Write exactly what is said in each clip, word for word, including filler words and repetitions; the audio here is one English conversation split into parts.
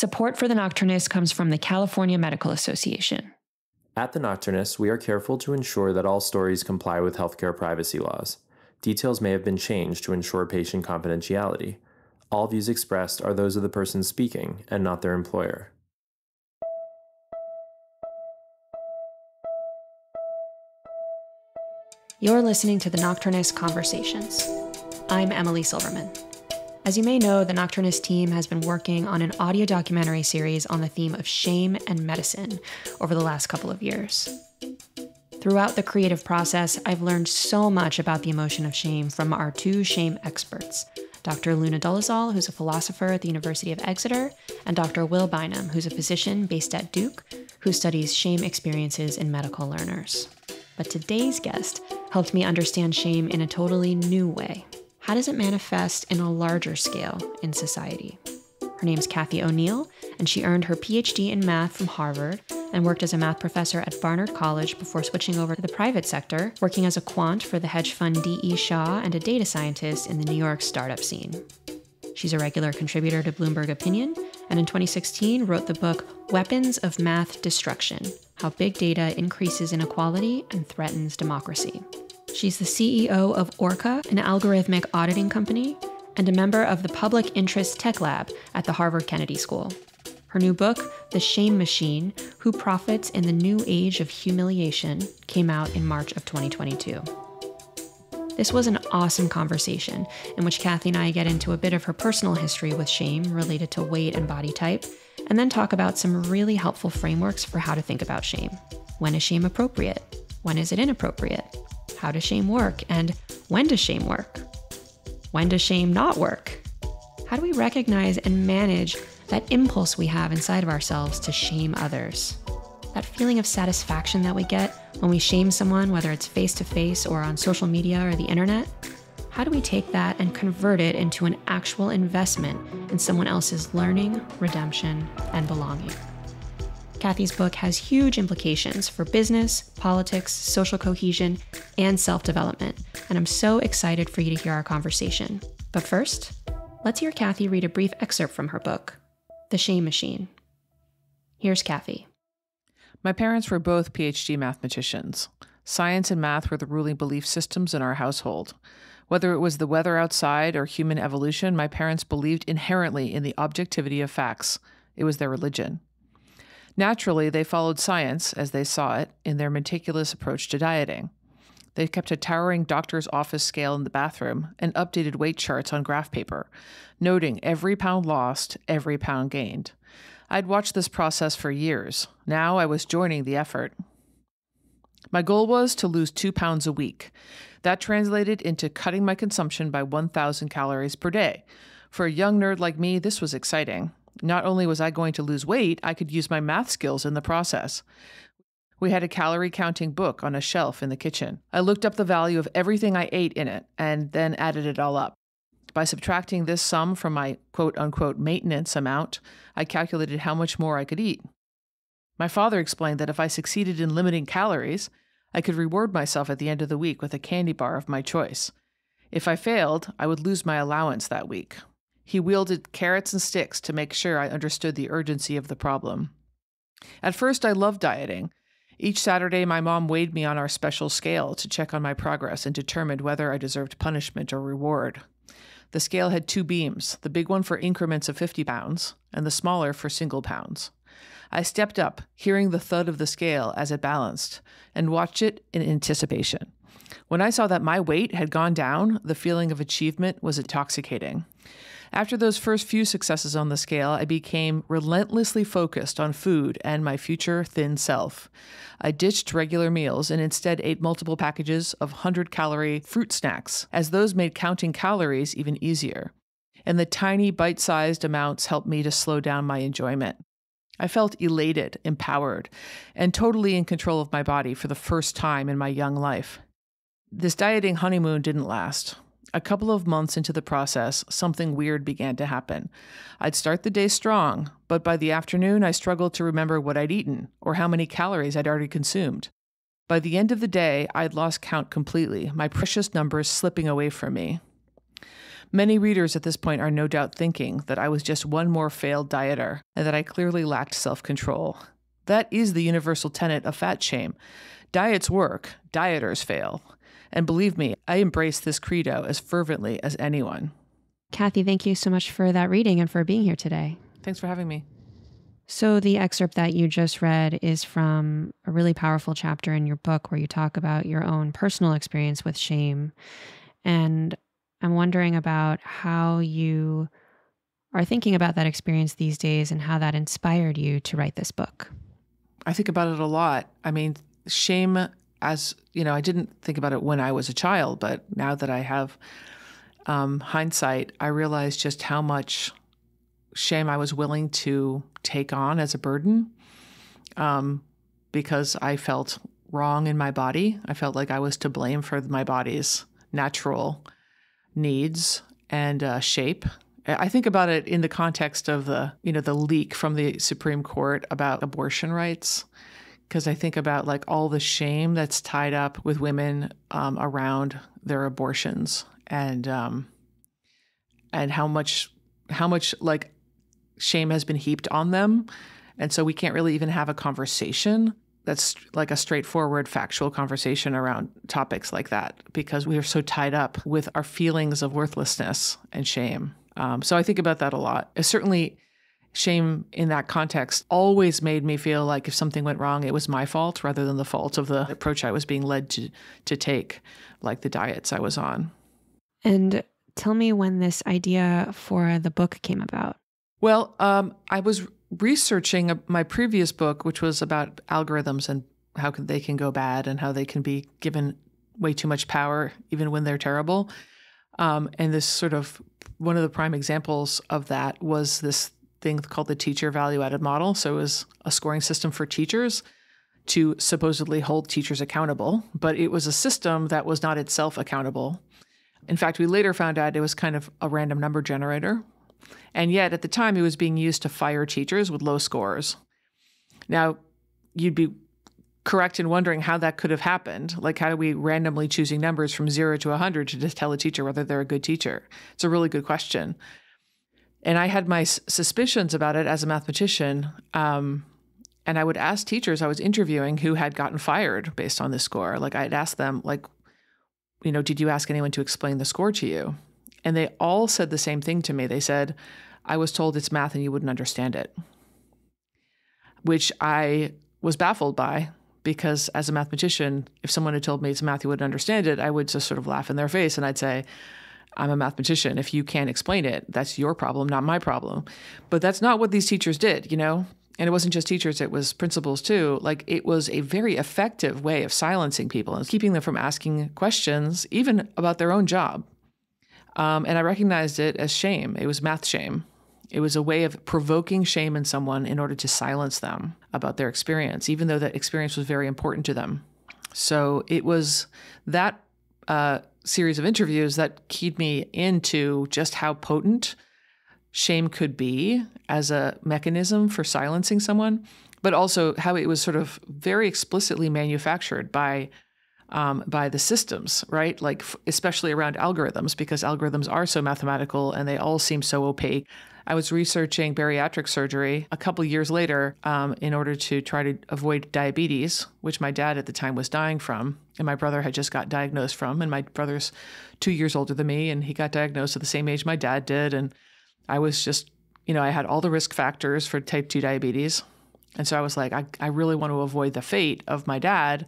Support for The Nocturnists comes from the California Medical Association. At The Nocturnists, we are careful to ensure that all stories comply with healthcare privacy laws. Details may have been changed to ensure patient confidentiality. All views expressed are those of the person speaking and not their employer. You're listening to The Nocturnist Conversations. I'm Emily Silverman. As you may know, the Nocturnist team has been working on an audio documentary series on the theme of shame and medicine over the last couple of years. Throughout the creative process, I've learned so much about the emotion of shame from our two shame experts, Doctor Luna Dolezal, who's a philosopher at the University of Exeter, and Doctor Will Bynum, who's a physician based at Duke, who studies shame experiences in medical learners. But today's guest helped me understand shame in a totally new way. How does it manifest in a larger scale in society? Her name's Cathy O'Neil, and she earned her P H D in math from Harvard and worked as a math professor at Barnard College before switching over to the private sector, working as a quant for the hedge fund D E Shaw and a data scientist in the New York startup scene. She's a regular contributor to Bloomberg Opinion, and in twenty sixteen wrote the book Weapons of Math Destruction: How Big Data Increases Inequality and Threatens Democracy. She's the C E O of Orca, an algorithmic auditing company, and a member of the Public Interest Tech Lab at the Harvard Kennedy School. Her new book, The Shame Machine: Who Profits in the New Age of Humiliation, came out in March of twenty twenty-two. This was an awesome conversation in which Cathy and I get into a bit of her personal history with shame related to weight and body type, and then talk about some really helpful frameworks for how to think about shame. When is shame appropriate? When is it inappropriate? How does shame work? And when does shame work? When does shame not work? How do we recognize and manage that impulse we have inside of ourselves to shame others? That feeling of satisfaction that we get when we shame someone, whether it's face-to-face or on social media or the internet? How do we take that and convert it into an actual investment in someone else's learning, redemption, and belonging? Cathy's book has huge implications for business, politics, social cohesion, and self-development, and I'm so excited for you to hear our conversation. But first, let's hear Cathy read a brief excerpt from her book, The Shame Machine. Here's Cathy. My parents were both P H D mathematicians. Science and math were the ruling belief systems in our household. Whether it was the weather outside or human evolution, my parents believed inherently in the objectivity of facts. It was their religion. Naturally, they followed science, as they saw it, in their meticulous approach to dieting. They kept a towering doctor's office scale in the bathroom and updated weight charts on graph paper, noting every pound lost, every pound gained. I'd watched this process for years. Now I was joining the effort. My goal was to lose two pounds a week. That translated into cutting my consumption by one thousand calories per day. For a young nerd like me, this was exciting. Not only was I going to lose weight, I could use my math skills in the process. We had a calorie counting book on a shelf in the kitchen. I looked up the value of everything I ate in it and then added it all up. By subtracting this sum from my quote-unquote maintenance amount, I calculated how much more I could eat. My father explained that if I succeeded in limiting calories, I could reward myself at the end of the week with a candy bar of my choice. If I failed, I would lose my allowance that week. He wielded carrots and sticks to make sure I understood the urgency of the problem. At first, I loved dieting. Each Saturday, my mom weighed me on our special scale to check on my progress and determined whether I deserved punishment or reward. The scale had two beams, the big one for increments of fifty pounds and the smaller for single pounds. I stepped up, hearing the thud of the scale as it balanced, and watched it in anticipation. When I saw that my weight had gone down, the feeling of achievement was intoxicating. After those first few successes on the scale, I became relentlessly focused on food and my future thin self. I ditched regular meals and instead ate multiple packages of one hundred calorie fruit snacks, as those made counting calories even easier. And the tiny bite-sized amounts helped me to slow down my enjoyment. I felt elated, empowered, and totally in control of my body for the first time in my young life. This dieting honeymoon didn't last. A couple of months into the process, something weird began to happen. I'd start the day strong, but by the afternoon, I struggled to remember what I'd eaten or how many calories I'd already consumed. By the end of the day, I'd lost count completely, my precious numbers slipping away from me. Many readers at this point are no doubt thinking that I was just one more failed dieter and that I clearly lacked self-control. That is the universal tenet of fat shame. Diets work, dieters fail. And believe me, I embrace this credo as fervently as anyone. Cathy, thank you so much for that reading and for being here today. Thanks for having me. So the excerpt that you just read is from a really powerful chapter in your book where you talk about your own personal experience with shame. And I'm wondering about how you are thinking about that experience these days and how that inspired you to write this book. I think about it a lot. I mean, shame as, you know, I didn't think about it when I was a child, but now that I have um, hindsight, I realize just how much shame I was willing to take on as a burden um, because I felt wrong in my body. I felt like I was to blame for my body's natural needs and uh, shape. I think about it in the context of the, you know, the leak from the Supreme Court about abortion rights, because I think about like all the shame that's tied up with women um, around their abortions and um, and how much how much like shame has been heaped on them. And so we can't really even have a conversation that's like a straightforward, factual conversation around topics like that because we are so tied up with our feelings of worthlessness and shame. Um, so I think about that a lot. It's certainly, shame in that context always made me feel like if something went wrong, it was my fault rather than the fault of the approach I was being led to, to take, like the diets I was on. And tell me when this idea for the book came about. Well, um, I was researching my previous book, which was about algorithms and how they can go bad and how they can be given way too much power, even when they're terrible. Um, and this sort of one of the prime examples of that was this thing called the teacher value-added model. So it was a scoring system for teachers to supposedly hold teachers accountable, but it was a system that was not itself accountable. In fact, we later found out it was kind of a random number generator. And yet at the time it was being used to fire teachers with low scores. Now, you'd be correct in wondering how that could have happened. Like, how do we randomly choosing numbers from zero to one hundred to just tell a teacher whether they're a good teacher? It's a really good question. And I had my suspicions about it as a mathematician. Um, and I would ask teachers I was interviewing who had gotten fired based on this score. Like, I'd ask them, like, you know, did you ask anyone to explain the score to you? And they all said the same thing to me. They said, I was told it's math and you wouldn't understand it, which I was baffled by because as a mathematician, if someone had told me it's math, you wouldn't understand it, I would just sort of laugh in their face and I'd say, I'm a mathematician. If you can't explain it, that's your problem, not my problem. But that's not what these teachers did, you know? And it wasn't just teachers, it was principals too. Like, it was a very effective way of silencing people and keeping them from asking questions, even about their own job. Um, and I recognized it as shame. It was math shame. It was a way of provoking shame in someone in order to silence them about their experience, even though that experience was very important to them. So it was that uh, series of interviews that keyed me into just how potent shame could be as a mechanism for silencing someone, but also how it was sort of very explicitly manufactured by Um, by the systems, right? Like, f especially around algorithms, because algorithms are so mathematical and they all seem so opaque. I was researching bariatric surgery a couple years later um, in order to try to avoid diabetes, which my dad at the time was dying from, and my brother had just got diagnosed from, and my brother's two years older than me, and he got diagnosed at the same age my dad did, and I was just, you know, I had all the risk factors for type two diabetes, and so I was like, I, I really want to avoid the fate of my dad.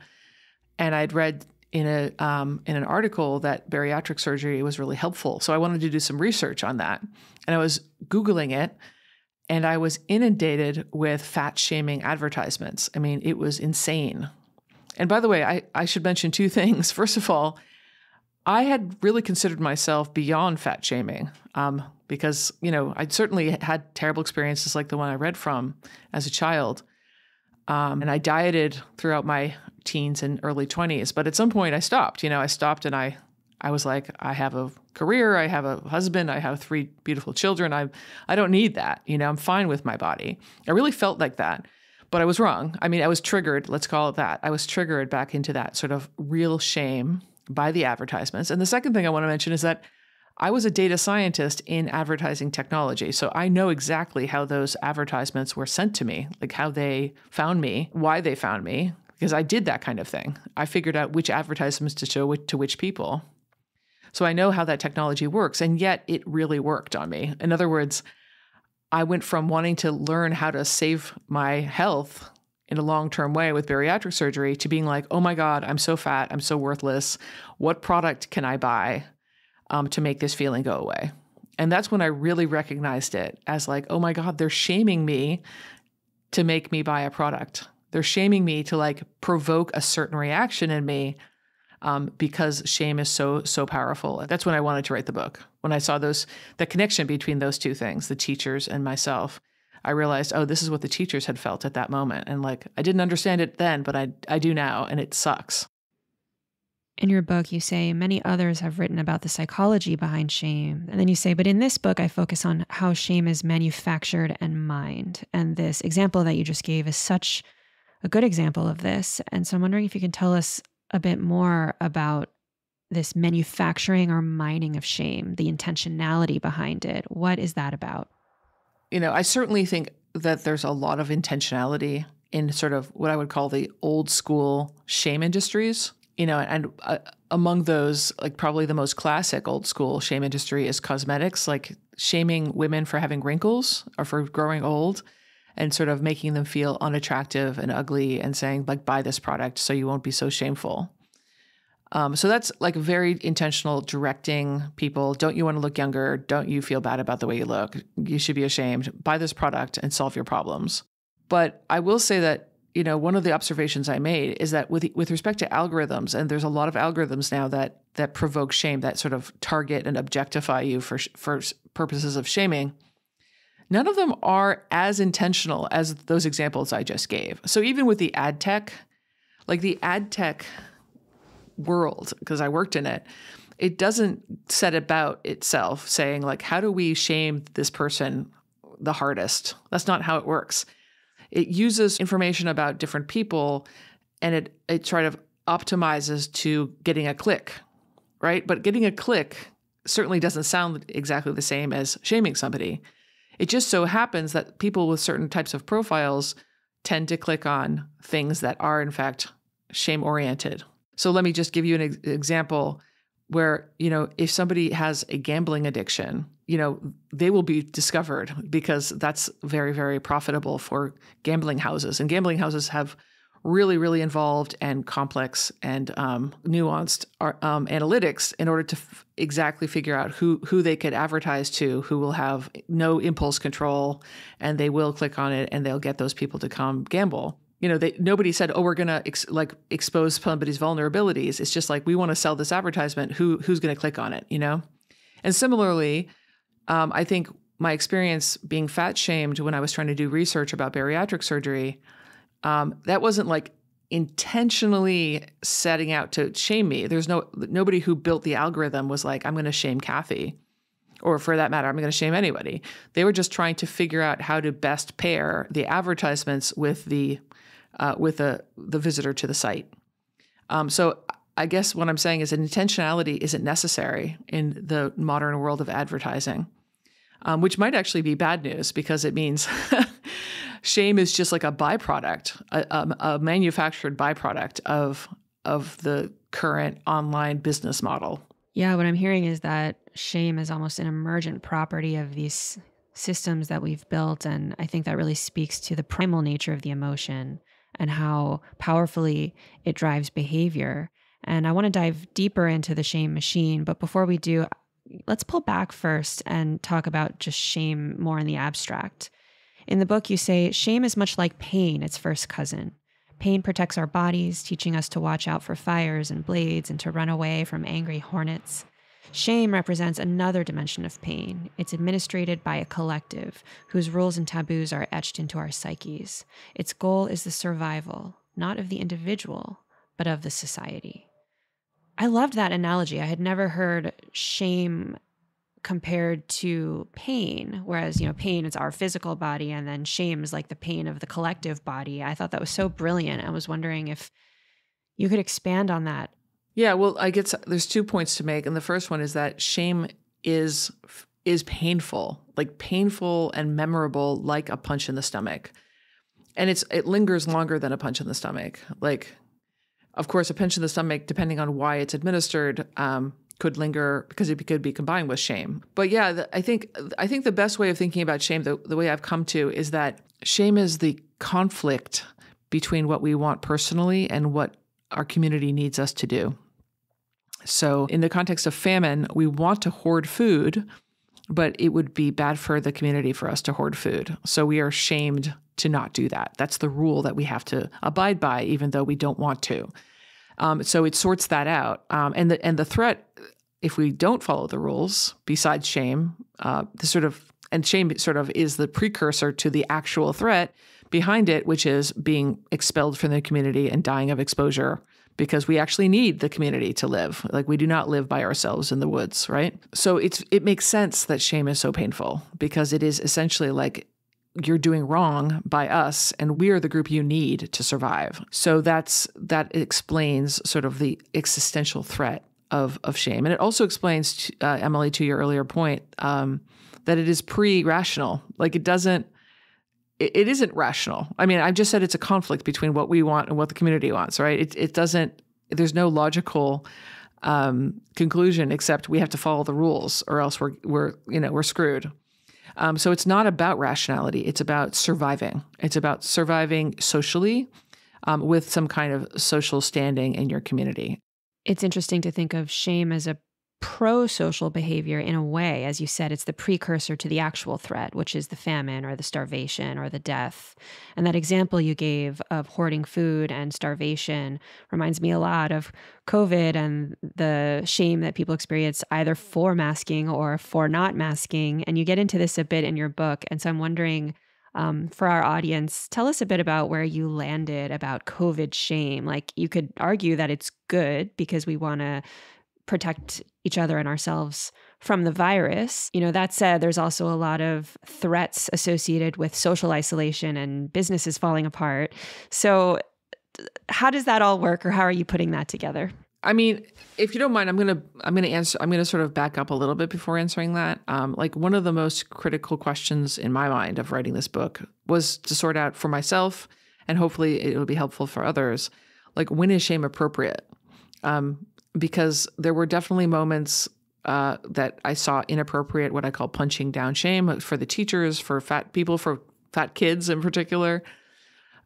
And I'd read in a um, in an article that bariatric surgery was really helpful. So I wanted to do some research on that. And I was Googling it, and I was inundated with fat-shaming advertisements. I mean, it was insane. And by the way, I, I should mention two things. First of all, I had really considered myself beyond fat-shaming um, because, you know, I'd certainly had terrible experiences like the one I read from as a child. Um, and I dieted throughout my teens and early twenties, but at some point I stopped, you know, I stopped and I, I was like, I have a career, I have a husband, I have three beautiful children. I, I don't need that. You know, I'm fine with my body. I really felt like that, but I was wrong. I mean, I was triggered, let's call it that. I was triggered back into that sort of real shame by the advertisements. And the second thing I want to mention is that I was a data scientist in advertising technology, so I know exactly how those advertisements were sent to me, like how they found me, why they found me, because I did that kind of thing. I figured out which advertisements to show to which people. So I know how that technology works, and yet it really worked on me. In other words, I went from wanting to learn how to save my health in a long-term way with bariatric surgery to being like, oh my God, I'm so fat, I'm so worthless. What product can I buy um, to make this feeling go away? And that's when I really recognized it as like, oh my God, they're shaming me to make me buy a product. They're shaming me to like provoke a certain reaction in me Um, because shame is so, so powerful. That's when I wanted to write the book. When I saw those, the connection between those two things, the teachers and myself, I realized, oh, this is what the teachers had felt at that moment. And like, I didn't understand it then, but I, I do now, and it sucks. In your book, you say many others have written about the psychology behind shame. And then you say, but in this book, I focus on how shame is manufactured and mined. And this example that you just gave is such a good example of this. And so I'm wondering if you can tell us a bit more about this manufacturing or mining of shame, the intentionality behind it. What is that about? You know, I certainly think that there's a lot of intentionality in sort of what I would call the old school shame industries, you know, and uh, among those, like probably the most classic old school shame industry is cosmetics, like shaming women for having wrinkles or for growing old, and sort of making them feel unattractive and ugly and saying, like, buy this product so you won't be so shameful. Um, so that's like very intentional, directing people, don't you want to look younger? Don't you feel bad about the way you look? You should be ashamed. Buy this product and solve your problems. But I will say that, you know, one of the observations I made is that with with respect to algorithms, and there's a lot of algorithms now that that provoke shame, that sort of target and objectify you for, for purposes of shaming, none of them are as intentional as those examples I just gave. So even with the ad tech, like the ad tech world, because I worked in it, it doesn't set about itself saying like, how do we shame this person the hardest? That's not how it works. It uses information about different people and it, it sort of optimizes to getting a click, right? But getting a click certainly doesn't sound exactly the same as shaming somebody. It just so happens that people with certain types of profiles tend to click on things that are, in fact, shame-oriented. So let me just give you an ex example where, you know, if somebody has a gambling addiction, you know, they will be discovered because that's very, very profitable for gambling houses. And gambling houses have really, really involved and complex and um, nuanced um, analytics in order to f exactly figure out who who they could advertise to, who will have no impulse control, and they will click on it, and they'll get those people to come gamble. You know, they, nobody said, oh, we're going to ex like expose somebody's vulnerabilities. It's just like, we want to sell this advertisement. Who who's going to click on it? You know, and similarly, um, I think my experience being fat shamed when I was trying to do research about bariatric surgery. Um, that wasn't like intentionally setting out to shame me. There's no, nobody who built the algorithm was like, I'm going to shame Cathy, or for that matter, I'm going to shame anybody. They were just trying to figure out how to best pair the advertisements with the, uh, with the, the visitor to the site. Um, so I guess what I'm saying is that intentionality isn't necessary in the modern world of advertising, um, which might actually be bad news because it means shame is just like a byproduct, a, a manufactured byproduct of of the current online business model. Yeah, what I'm hearing is that shame is almost an emergent property of these systems that we've built. And I think that really speaks to the primal nature of the emotion and how powerfully it drives behavior. And I want to dive deeper into the shame machine. But before we do, let's pull back first and talk about just shame more in the abstract. In the book, you say, shame is much like pain, its first cousin. Pain protects our bodies, teaching us to watch out for fires and blades and to run away from angry hornets. Shame represents another dimension of pain. It's administrated by a collective whose rules and taboos are etched into our psyches. Its goal is the survival, not of the individual, but of the society. I loved that analogy. I had never heard shame compared to pain, whereas, you know, pain is our physical body and then shame is like the pain of the collective body. I thought that was so brilliant. I was wondering if you could expand on that. Yeah, well, I guess there's two points to make. And the first one is that shame is is painful, like painful and memorable, like a punch in the stomach. And it's it lingers longer than a punch in the stomach. Like, of course, a punch in the stomach, depending on why it's administered, um, could linger because it could be combined with shame. But yeah, the, I think I think the best way of thinking about shame, the, the way I've come to, is that shame is the conflict between what we want personally and what our community needs us to do. So in the context of famine, we want to hoard food, but it would be bad for the community for us to hoard food. So we are shamed to not do that. That's the rule that we have to abide by, even though we don't want to. Um, so it sorts that out. Um, and, the, and the threat, if we don't follow the rules, besides shame, uh, the sort of, and shame sort of is the precursor to the actual threat behind it, which is being expelled from the community and dying of exposure, because we actually need the community to live. Like, we do not live by ourselves in the woods, right? So it's it makes sense that shame is so painful, because it is essentially like, you're doing wrong by us, and we are the group you need to survive. So that's that explains sort of the existential threat of of shame, and it also explains, uh, Emily, to your earlier point, um, that it is pre-rational. Like, it doesn't, it, it isn't rational. I mean, I've just said it's a conflict between what we want and what the community wants, right? It it doesn't. There's no logical um, conclusion except we have to follow the rules, or else we're we're you know we're screwed. Um, so it's not about rationality. It's about surviving. It's about surviving socially, um, with some kind of social standing in your community. It's interesting to think of shame as a pro-social behavior in a way. As you said, it's the precursor to the actual threat, which is the famine or the starvation or the death. And that example you gave of hoarding food and starvation reminds me a lot of COVID and the shame that people experience either for masking or for not masking. And you get into this a bit in your book. And so I'm wondering, Um, for our audience, tell us a bit about where you landed about COVID shame. Like, you could argue that it's good because we want to protect each other and ourselves from the virus. You know, that said, there's also a lot of threats associated with social isolation and businesses falling apart. So how does that all work, or how are you putting that together? I mean, if you don't mind, I'm going to, I'm going to answer, I'm going to sort of back up a little bit before answering that. Um, like, one of the most critical questions in my mind of writing this book was to sort out for myself, and hopefully it will be helpful for others, like, when is shame appropriate? Um, because there were definitely moments uh, that I saw inappropriate, what I call punching down shame, for the teachers, for fat people, for fat kids in particular.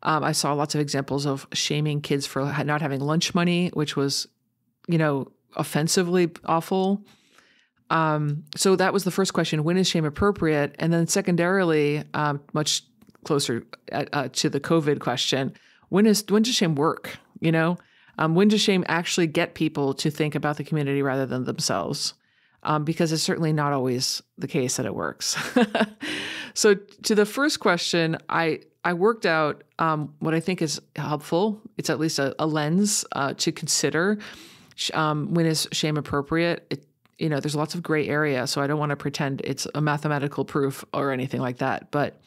Um, I saw lots of examples of shaming kids for not having lunch money, which was, you know, offensively awful. Um, so that was the first question: when is shame appropriate? And then secondarily, um, much closer at, uh, to the COVID question, when is when does shame work? You know, um, when does shame actually get people to think about the community rather than themselves? Um, because it's certainly not always the case that it works. So to the first question, I I worked out um, what I think is helpful. It's at least a, a lens uh, to consider. Um, when is shame appropriate? It, you know, there's lots of gray area, so I don't want to pretend it's a mathematical proof or anything like that. But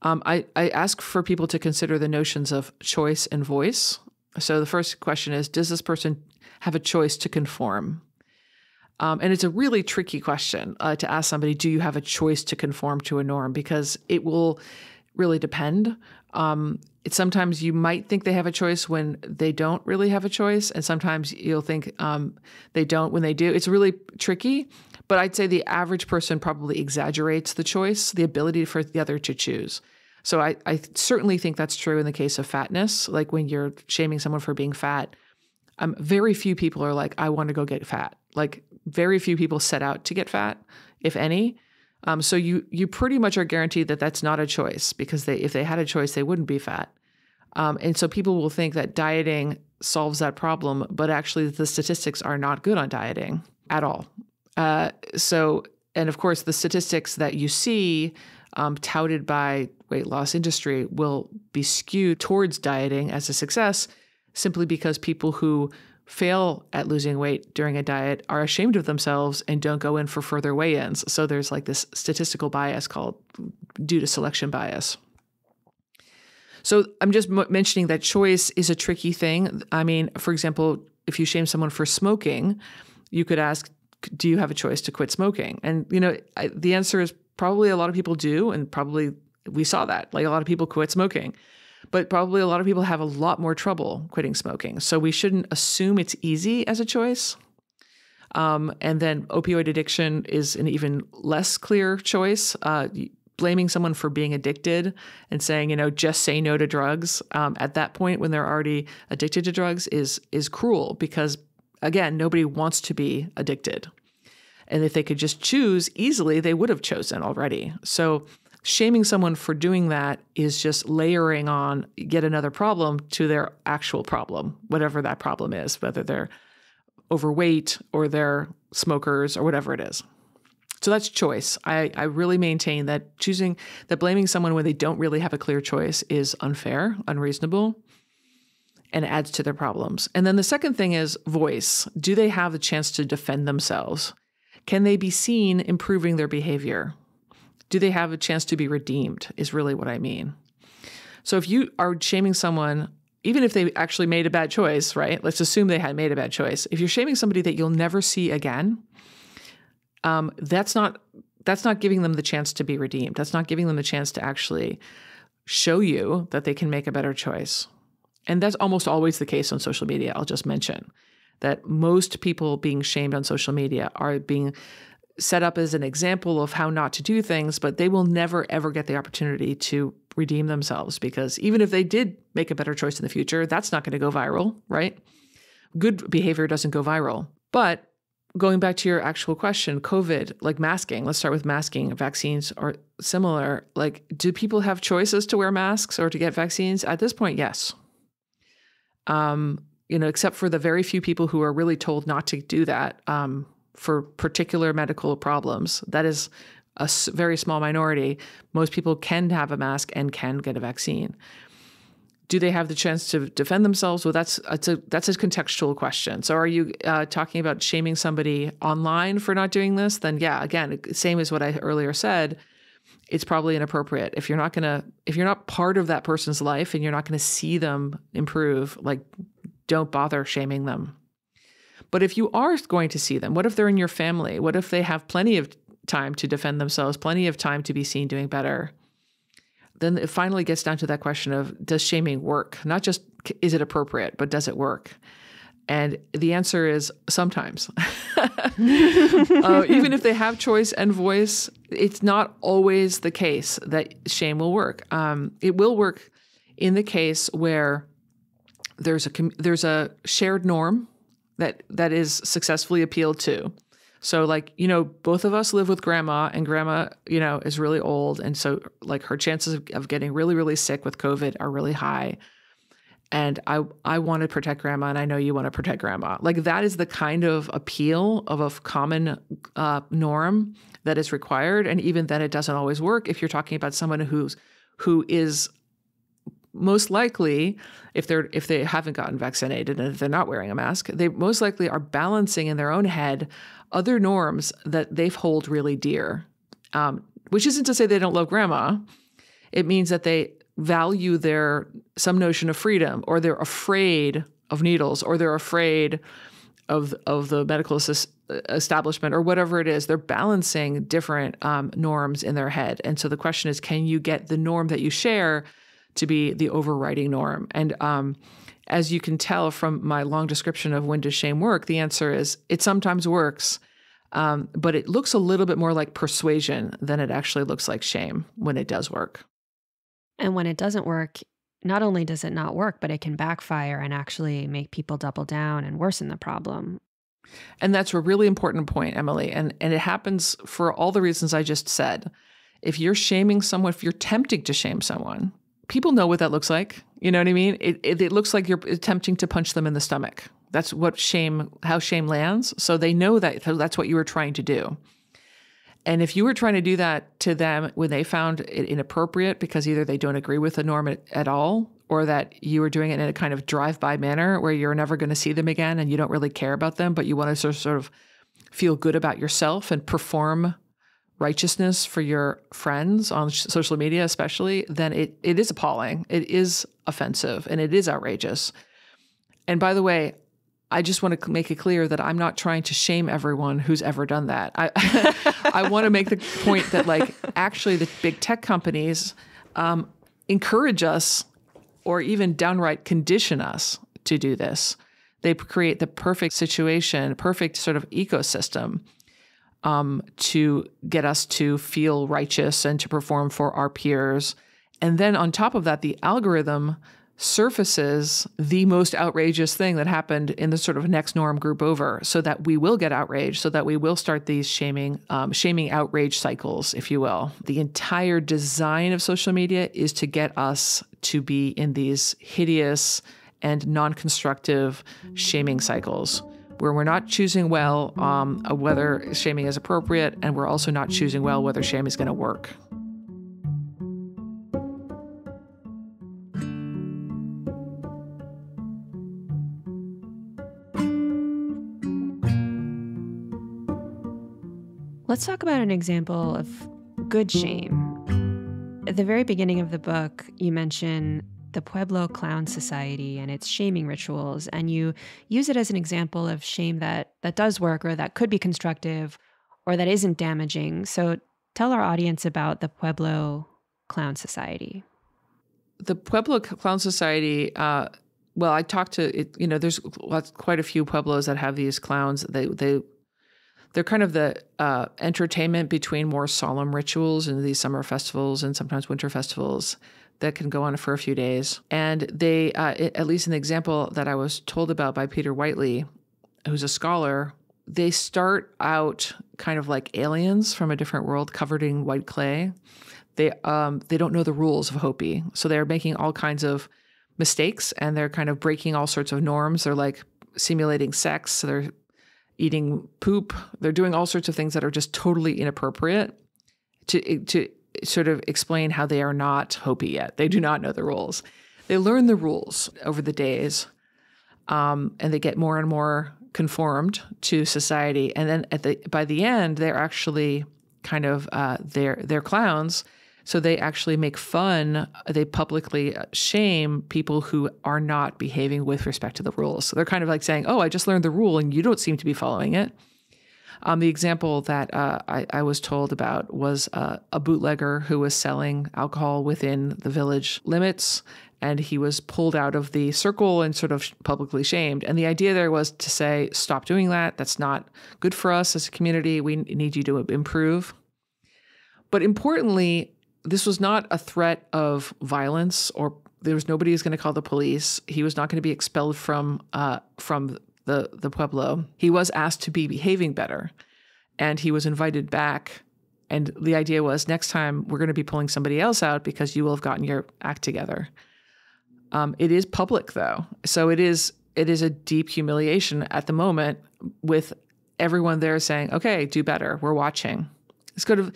um, I, I ask for people to consider the notions of choice and voice. So the first question is, does this person have a choice to conform? Um, and it's a really tricky question uh, to ask somebody, do you have a choice to conform to a norm? Because it will really depend. Um, it's sometimes you might think they have a choice when they don't really have a choice. And sometimes you'll think um, they don't when they do. It's really tricky. But I'd say the average person probably exaggerates the choice, the ability for the other to choose. So I, I certainly think that's true in the case of fatness. Like, when you're shaming someone for being fat, um, very few people are like, I want to go get fat. Like, very few people set out to get fat, if any. Um, so you you pretty much are guaranteed that that's not a choice, because they if they had a choice, they wouldn't be fat. Um, and so people will think that dieting solves that problem, but actually the statistics are not good on dieting at all. Uh, so, and of course, the statistics that you see um, touted by weight loss industry will be skewed towards dieting as a success, simply because people who fail at losing weight during a diet are ashamed of themselves and don't go in for further weigh-ins. So there's like this statistical bias called due to selection bias. So I'm just mentioning that choice is a tricky thing. I mean, for example, if you shame someone for smoking, you could ask, do you have a choice to quit smoking? And, you know, I, the answer is probably a lot of people do. And probably we saw that, like a lot of people quit smoking, but probably a lot of people have a lot more trouble quitting smoking. So we shouldn't assume it's easy as a choice. Um, and then opioid addiction is an even less clear choice. Uh, blaming someone for being addicted and saying, you know, just say no to drugs um, at that point when they're already addicted to drugs is, is cruel because, again, nobody wants to be addicted. And if they could just choose easily, they would have chosen already. So shaming someone for doing that is just layering on yet another problem to their actual problem, whatever that problem is, whether they're overweight or they're smokers or whatever it is. So that's choice. I, I really maintain that choosing, that blaming someone when they don't really have a clear choice is unfair, unreasonable, and adds to their problems. And then the second thing is voice. Do they have the chance to defend themselves? Can they be seen improving their behavior? Do they have a chance to be redeemed is really what I mean. So if you are shaming someone, even if they actually made a bad choice, right? Let's assume they had made a bad choice. If you're shaming somebody that you'll never see again, um, that's not that's not giving them the chance to be redeemed. That's not giving them the chance to actually show you that they can make a better choice. And that's almost always the case on social media. I'll just mention that most people being shamed on social media are being set up as an example of how not to do things, but they will never, ever get the opportunity to redeem themselves because even if they did make a better choice in the future, that's not going to go viral, right? Good behavior doesn't go viral. But going back to your actual question, COVID, like masking, let's start with masking. Vaccines are similar. Like, do people have choices to wear masks or to get vaccines? At this point, yes. Um, you know, except for the very few people who are really told not to do that, um, for particular medical problems. That is a very small minority. Most people can have a mask and can get a vaccine. Do they have the chance to defend themselves? Well, that's, that's, a, that's a contextual question. So are you uh, talking about shaming somebody online for not doing this? Then yeah, again, same as what I earlier said, it's probably inappropriate. If you're not going to, if you're not part of that person's life and you're not going to see them improve, like don't bother shaming them. But if you are going to see them, what if they're in your family? What if they have plenty of time to defend themselves, plenty of time to be seen doing better? Then it finally gets down to that question of, does shaming work? Not just, is it appropriate, but does it work? And the answer is sometimes. uh, even if they have choice and voice, it's not always the case that shame will work. Um, it will work in the case where there's a, there's a shared norm that that is successfully appealed to. So like, you know, both of us live with grandma and grandma, you know, is really old. And so like her chances of, of getting really, really sick with COVID are really high. And I, I want to protect grandma and I know you want to protect grandma. Like that is the kind of appeal of a common uh, norm that is required. And even then it doesn't always work if you're talking about someone who's, who is most likely, if they're if they haven't gotten vaccinated and if they're not wearing a mask, they most likely are balancing in their own head other norms that they hold really dear, um, which isn't to say they don't love grandma. It means that they value their some notion of freedom, or they're afraid of needles, or they're afraid of of the medical establishment, or whatever it is. They're balancing different um, norms in their head, and so the question is, can you get the norm that you share to be the overriding norm? And um, as you can tell from my long description of when does shame work, the answer is it sometimes works, um, but it looks a little bit more like persuasion than it actually looks like shame when it does work. And when it doesn't work, not only does it not work, but it can backfire and actually make people double down and worsen the problem. And that's a really important point, Emily. And, and it happens for all the reasons I just said. If you're shaming someone, if you're tempting to shame someone, people know what that looks like. You know what I mean? It, it, it looks like you're attempting to punch them in the stomach. That's what shame, how shame lands. So they know that that's what you were trying to do. And if you were trying to do that to them when they found it inappropriate because either they don't agree with the norm at, at all, or that you were doing it in a kind of drive-by manner where you're never going to see them again and you don't really care about them, but you want to sort of, sort of feel good about yourself and perform righteousness for your friends on social media, especially, then it, it is appalling. It is offensive and it is outrageous. And by the way, I just want to make it clear that I'm not trying to shame everyone who's ever done that. I I want to make the point that, like, actually the big tech companies um, encourage us or even downright condition us to do this. They create the perfect situation, perfect sort of ecosystem um, to get us to feel righteous and to perform for our peers. And then on top of that, the algorithm surfaces the most outrageous thing that happened in the sort of next norm group over, so that we will get outraged, so that we will start these shaming, um, shaming outrage cycles, if you will. The entire design of social media is to get us to be in these hideous and non-constructive shaming cycles, where we're not choosing well um, whether shaming is appropriate, and we're also not choosing well whether shame is going to work. Let's talk about an example of good shame. At the very beginning of the book, you mention the Pueblo Clown Society and its shaming rituals, and you use it as an example of shame that, that does work, or that could be constructive, or that isn't damaging. So tell our audience about the Pueblo Clown Society. The Pueblo Clown Society, uh, well, I talked to, it, you know, there's lots, quite a few Pueblos that have these clowns. They, they, They're kind of the uh, entertainment between more solemn rituals and these summer festivals and sometimes winter festivals that can go on for a few days. And they, uh, at least in the example that I was told about by Peter Whiteley, who's a scholar, they start out kind of like aliens from a different world covered in white clay. They, um, they don't know the rules of Hopi. So they're making all kinds of mistakes, and they're kind of breaking all sorts of norms. They're like simulating sex. So they're eating poop. They're doing all sorts of things that are just totally inappropriate to to sort of explain how they are not Hopi yet. They do not know the rules. They learn the rules over the days, um, and they get more and more conformed to society. And then at the by the end, they're actually kind of uh, they're they're clowns. So they actually make fun. They publicly shame people who are not behaving with respect to the rules. So they're kind of like saying, oh, I just learned the rule and you don't seem to be following it. Um, the example that uh, I, I was told about was uh, a bootlegger who was selling alcohol within the village limits, and he was pulled out of the circle and sort of publicly shamed. And the idea there was to say, stop doing that. That's not good for us as a community. We need you to improve. But importantly, this was not a threat of violence, or there was nobody who's going to call the police. He was not going to be expelled from uh, from the, the Pueblo. He was asked to be behaving better, and he was invited back. And the idea was, next time we're going to be pulling somebody else out because you will have gotten your act together. Um, it is public, though. So it is it is a deep humiliation at the moment, with everyone there saying, okay, do better. We're watching. It's kind of...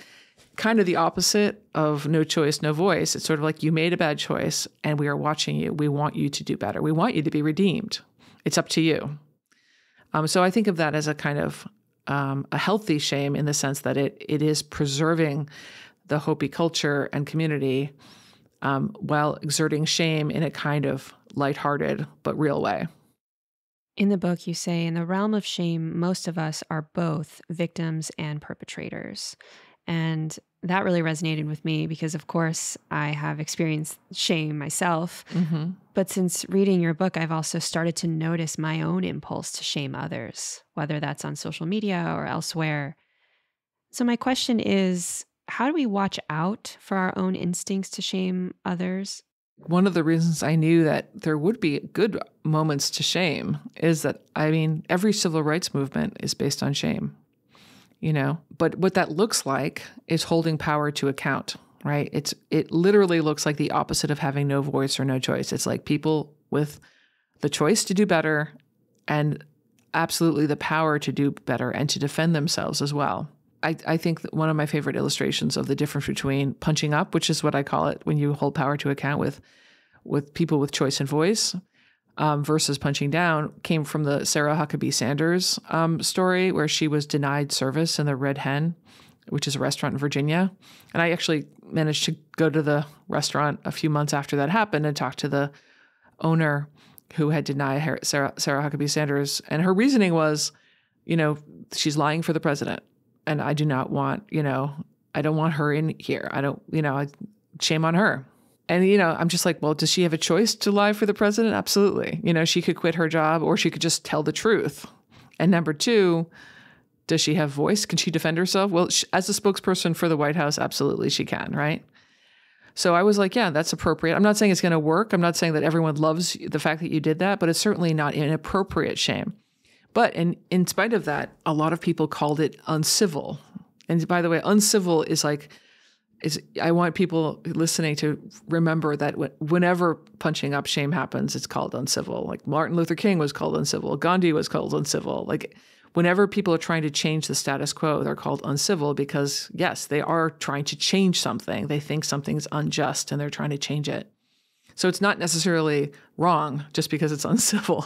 kind of the opposite of no choice, no voice. It's sort of like, you made a bad choice and we are watching you. We want you to do better. We want you to be redeemed. It's up to you. Um, so I think of that as a kind of um, a healthy shame, in the sense that it it is preserving the Hopi culture and community um, while exerting shame in a kind of lighthearted but real way. In the book, you say, in the realm of shame, most of us are both victims and perpetrators. And that really resonated with me because, of course, I have experienced shame myself. Mm-hmm. But since reading your book, I've also started to notice my own impulse to shame others, whether that's on social media or elsewhere. So my question is, how do we watch out for our own instincts to shame others? One of the reasons I knew that there would be good moments to shame is that, I mean, every civil rights movement is based on shame. You know, but what that looks like is holding power to account, right? It's it literally looks like the opposite of having no voice or no choice. It's like people with the choice to do better and absolutely the power to do better and to defend themselves as well. I, I think that one of my favorite illustrations of the difference between punching up, which is what I call it when you hold power to account with with people with choice and voice, Um, versus punching down, came from the Sarah Huckabee Sanders um, story, where she was denied service in the Red Hen, which is a restaurant in Virginia. And I actually managed to go to the restaurant a few months after that happened and talk to the owner, who had denied Sarah, Sarah Huckabee Sanders. And her reasoning was, you know, she's lying for the president. And I do not want, you know, I don't want her in here. I don't, you know, I, shame on her. And, you know, I'm just like, well, does she have a choice to lie for the president? Absolutely. You know, she could quit her job or she could just tell the truth. And number two, does she have voice? Can she defend herself? Well, she, as a spokesperson for the White House, absolutely she can, right? So I was like, yeah, that's appropriate. I'm not saying it's going to work. I'm not saying that everyone loves the fact that you did that, but it's certainly not inappropriate shame. But in, in spite of that, a lot of people called it uncivil. And by the way, uncivil is like, is, I want people listening to remember that whenever punching up shame happens, it's called uncivil. Like Martin Luther King was called uncivil. Gandhi was called uncivil. Like whenever people are trying to change the status quo, they're called uncivil because yes, they are trying to change something. They think something's unjust and they're trying to change it. So it's not necessarily wrong just because it's uncivil.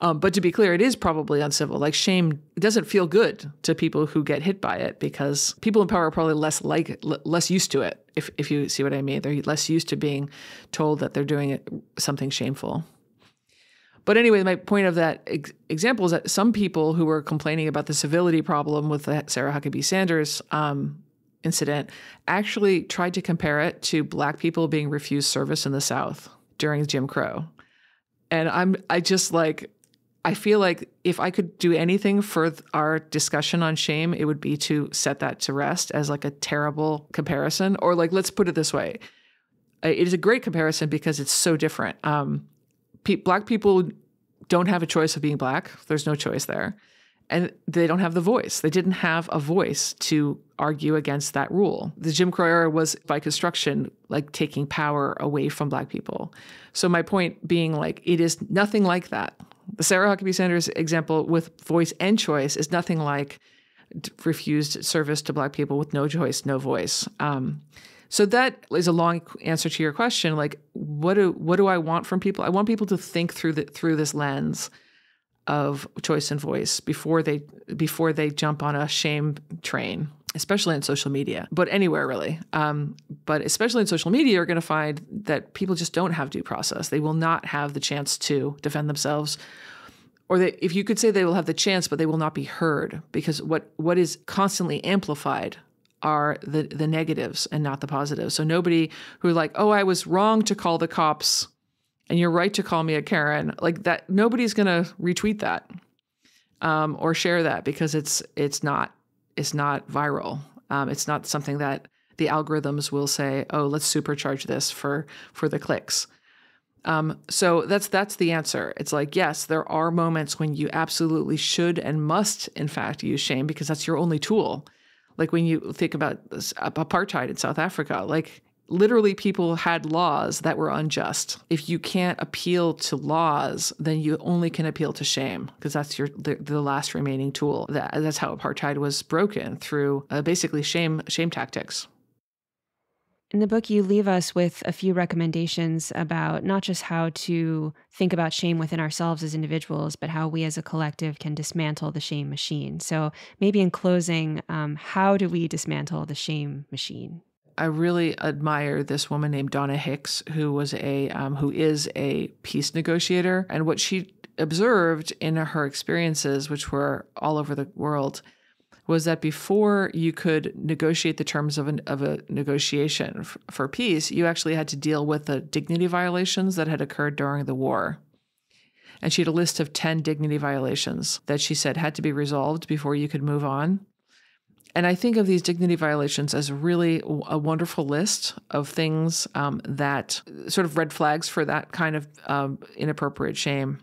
Um, but to be clear, it is probably uncivil. Like shame doesn't feel good to people who get hit by it because people in power are probably less like less used to it. If if you see what I mean, they're less used to being told that they're doing it, something shameful. But anyway, my point of that ex example is that some people who were complaining about the civility problem with the Sarah Huckabee Sanders um, incident actually tried to compare it to Black people being refused service in the South during Jim Crow, and I'm I just like. I feel like if I could do anything for our discussion on shame, it would be to set that to rest as like a terrible comparison. Or like, let's put it this way. It is a great comparison because it's so different. Um, pe black people don't have a choice of being Black. There's no choice there. And they don't have the voice. They didn't have a voice to argue against that rule. The Jim Crow era was, by construction, like taking power away from Black people. So my point being like, it is nothing like that. The Sarah Huckabee Sanders example with voice and choice is nothing like refused service to Black people with no choice, no voice. Um, so that is a long answer to your question. Like, what do what do I want from people? I want people to think through the, through this lens of choice and voice before they before they jump on a shame train, especially on social media, but anywhere really. Um, but especially in social media, you're going to find that people just don't have due process. They will not have the chance to defend themselves. Or they, if you could say they will have the chance, but they will not be heard because what, what is constantly amplified are the, the negatives and not the positives. So nobody who like, oh, I was wrong to call the cops and you're right to call me a Karen, like that, nobody's going to retweet that um, or share that because it's, it's not, It's not viral. Um, it's not something that the algorithms will say, "Oh, let's supercharge this for for the clicks." Um, so that's that's the answer. It's like yes, there are moments when you absolutely should and must, in fact, use shame because that's your only tool. Like when you think about this, apartheid in South Africa, like literally people had laws that were unjust. If you can't appeal to laws, then you only can appeal to shame because that's your the, the last remaining tool. That, that's how apartheid was broken through uh, basically shame shame tactics. In the book, you leave us with a few recommendations about not just how to think about shame within ourselves as individuals, but how we as a collective can dismantle the shame machine. So maybe in closing, um, how do we dismantle the shame machine? I really admire this woman named Donna Hicks, who was a um, who is a peace negotiator, and what she observed in her experiences, which were all over the world, was that before you could negotiate the terms of an of a negotiation f for peace, you actually had to deal with the dignity violations that had occurred during the war. And she had a list of ten dignity violations that she said had to be resolved before you could move on. And I think of these dignity violations as really a wonderful list of things um, that sort of red flags for that kind of um, inappropriate shame.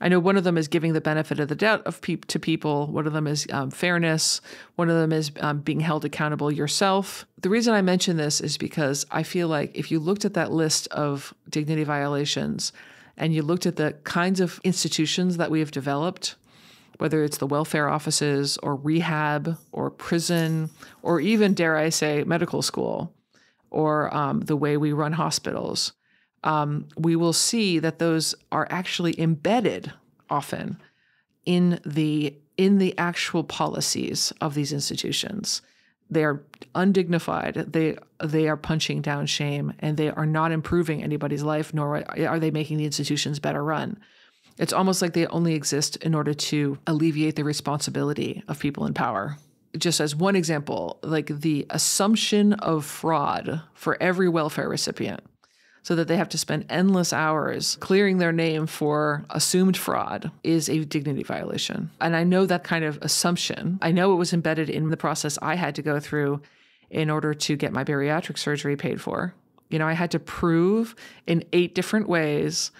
I know one of them is giving the benefit of the doubt of pe to people. One of them is um, fairness. One of them is um, being held accountable yourself. The reason I mention this is because I feel like if you looked at that list of dignity violations and you looked at the kinds of institutions that we have developed, whether it's the welfare offices or rehab or prison or even, dare I say, medical school or um, the way we run hospitals, um, we will see that those are actually embedded often in the, in the actual policies of these institutions. They are undignified. They they are punching down shame, and they are not improving anybody's life, nor are they making the institutions better run. It's almost like they only exist in order to alleviate the responsibility of people in power. Just as one example, like the assumption of fraud for every welfare recipient, so that they have to spend endless hours clearing their name for assumed fraud, is a dignity violation. And I know that kind of assumption. I know it was embedded in the process I had to go through in order to get my bariatric surgery paid for. You know, I had to prove in eight different ways,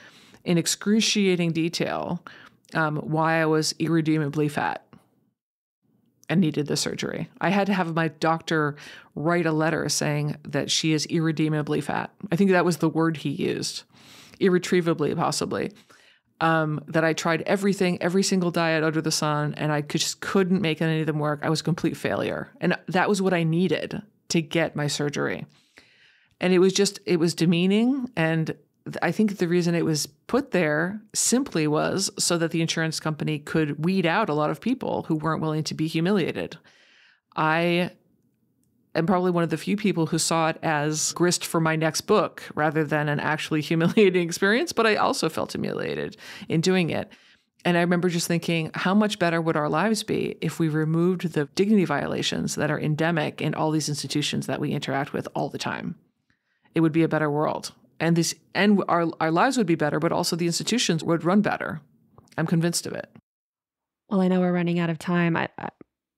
in excruciating detail, um, why I was irredeemably fat and needed the surgery. I had to have my doctor write a letter saying that she is irredeemably fat. I think that was the word he used, irretrievably, possibly, um, that I tried everything, every single diet under the sun, and I could, just couldn't make any of them work. I was a complete failure. And that was what I needed to get my surgery. And it was just, it was demeaning. And I think the reason it was put there simply was so that the insurance company could weed out a lot of people who weren't willing to be humiliated. I am probably one of the few people who saw it as grist for my next book rather than an actually humiliating experience, but I also felt humiliated in doing it. And I remember just thinking, how much better would our lives be if we removed the dignity violations that are endemic in all these institutions that we interact with all the time? It would be a better world. And this, and our, our lives would be better, but also the institutions would run better. I'm convinced of it. Well, I know we're running out of time. I, I,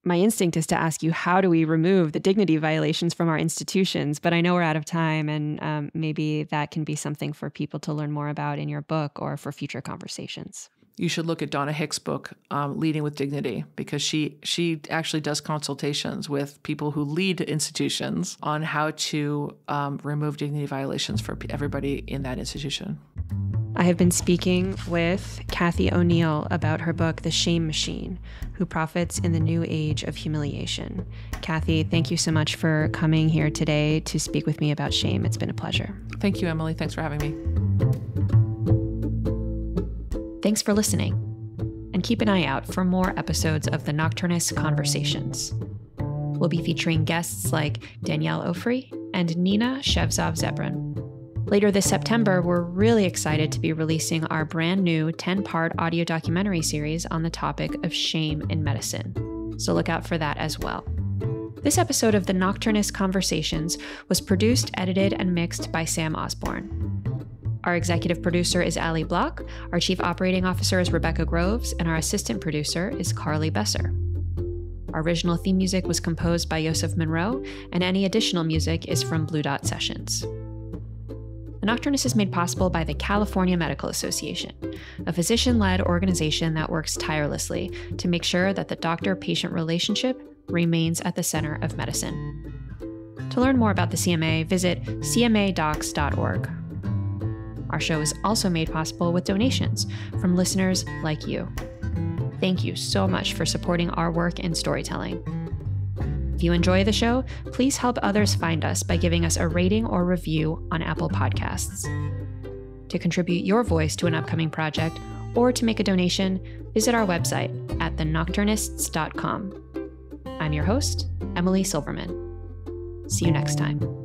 my instinct is to ask you, how do we remove the dignity violations from our institutions? But I know we're out of time, and um, maybe that can be something for people to learn more about in your book or for future conversations. You should look at Donna Hicks' book, um, Leading with Dignity, because she she actually does consultations with people who lead institutions on how to um, remove dignity violations for everybody in that institution. I have been speaking with Cathy O'Neil about her book, The Shame Machine, Who Profits in the New Age of Humiliation. Cathy, thank you so much for coming here today to speak with me about shame. It's been a pleasure. Thank you, Emily. Thanks for having me. Thanks for listening, and keep an eye out for more episodes of The Nocturnist Conversations. We'll be featuring guests like Danielle Ofri and Nina Shevzov Zebron. Later this September, we're really excited to be releasing our brand new ten-part audio documentary series on the topic of shame in medicine, so look out for that as well. This episode of The Nocturnist Conversations was produced, edited, and mixed by Sam Osborne. Our executive producer is Ali Block, our chief operating officer is Rebecca Groves, and our assistant producer is Carly Besser. Our original theme music was composed by Yosef Monroe, and any additional music is from Blue Dot Sessions. The Nocturnist is made possible by the California Medical Association, a physician-led organization that works tirelessly to make sure that the doctor-patient relationship remains at the center of medicine. To learn more about the C M A, visit c m a docs dot org. Our show is also made possible with donations from listeners like you. Thank you so much for supporting our work in storytelling. If you enjoy the show, please help others find us by giving us a rating or review on Apple Podcasts. To contribute your voice to an upcoming project or to make a donation, visit our website at the nocturnists dot com. I'm your host, Emily Silverman. See you next time.